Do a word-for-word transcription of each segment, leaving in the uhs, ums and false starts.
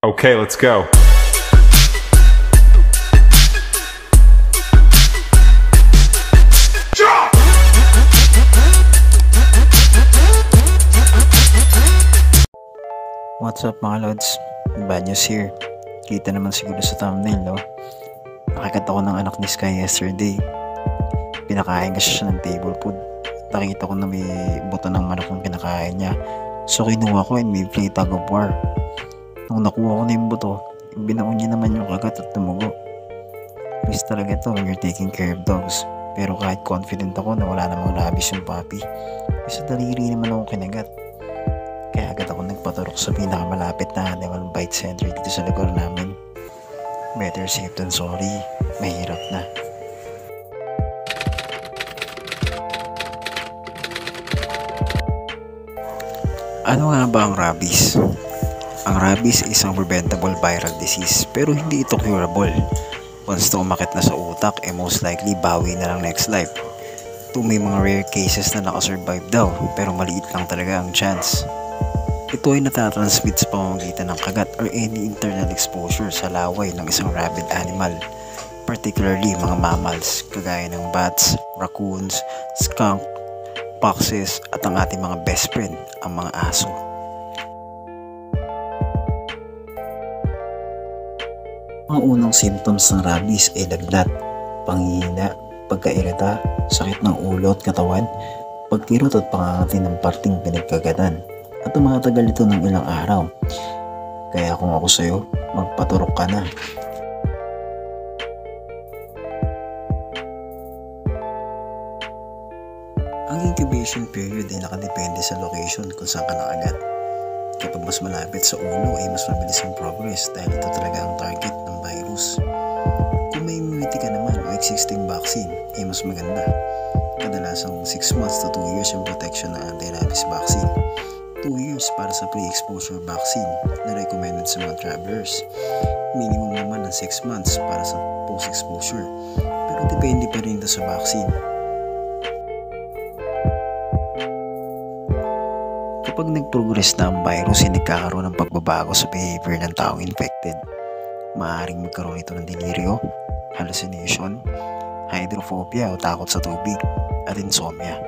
Okay, let's go. What's up mga lods? Bad news here. Kita naman siguro sa thumbnail, no? Nakakita ko ng anak ni Sky yesterday. Pinakain kasi siya ng table food. Nakita ko na may buto ng manok ang pinakain niya. So kinuha ko and may play tug of war. Nung nakuha ko na yung buto, binaon niya naman yung kagat at tumugo. Risk talaga ito when you're taking care of dogs. Pero kahit confident ako na wala namang rabies yung puppy, isa daliri naman akong kinagat. Kaya agad ako nagpaturok sa pinakamalapit na animal bite center dito sa lugar namin. Better safe than sorry, mahirap na. Ano nga ba ang rabies? Ang rabies ay isang preventable viral disease pero hindi ito curable. Once na umakit na sa utak, eh most likely bawi na lang next life. Ito may mga rare cases na nakasurvive daw pero maliit lang talaga ang chance. Ito ay natatransmit sa pamamagitan ng kagat or any internal exposure sa laway ng isang rabid animal. Particularly mga mammals kagaya ng bats, raccoons, skunk, foxes at ang ating mga best friend, ang mga aso. Ang unang symptoms ng rabies ay lagnat, panghihina, pagkairita, sakit ng ulo at katawan, pagkirot at pangangati ng parting pinagkagatan. At tumatagal ito ng ilang araw. Kaya kung ako sa'yo, magpaturok ka na. Ang incubation period ay nakadepende sa location kung saan ka nakagat. Kapag mas malapit sa ulo ay mas mabilis ang progress dahil ito talaga ang target. Kung may immunity ka naman o existing vaccine ay mas maganda. Kadalasang six months to two years ang protection ng anti-rabies vaccine, two years para sa pre-exposure vaccine na recommended sa mga travelers, minimum naman ng six months para sa post-exposure, pero depende pa rin ito sa vaccine. Kapag nag-progress na ang virus ay nagkakaroon ng pagbabago sa behavior ng taong infected. Maaaring magkaroon ito ng delirio, hallucination, hydrophobia o takot sa tubig, at insomnia.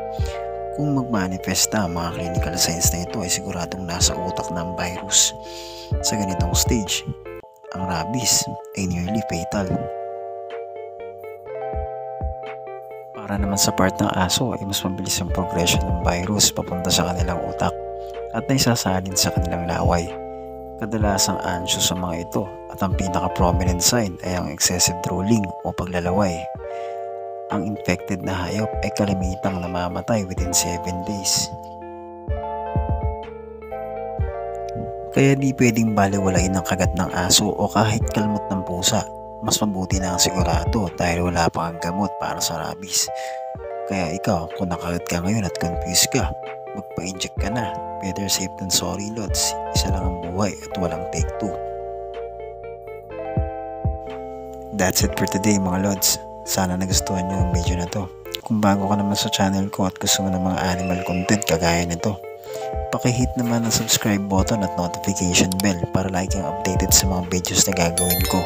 Kung magmanifesta ang mga clinical signs na ito ay siguradong nasa utak ng virus. Sa ganitong stage, ang rabies ay nearly fatal. Para naman sa part ng aso ay mas mabilis ang progression ng virus papunta sa kanilang utak at naisasalin sa kanilang laway. Kadalasang anxious sa mga ito at ang pinaka-prominent sign ay ang excessive drooling o paglalaway. Ang infected na hayop ay kalimitang namamatay within seven days. Kaya di pwedeng baliwalain ang kagat ng aso o kahit kalmot ng pusa. Mas mabuti na ang sigurado dahil wala pa ang gamot para sa rabies. Kaya ikaw, kung nakagat ka ngayon at confused ka, magpa-inject ka na. Better safe than sorry, lods. Isa lang ang buhay at walang take two. That's it for today mga lods. Sana nagustuhan nyo ang video na to. Kung bago ka naman sa channel ko at gusto mo ng mga animal content kagaya nito, pakihit naman ang subscribe button at notification bell para lagi kang updated sa mga videos na gagawin ko.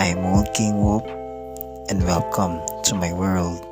I'm Old King Wolf and welcome to my world.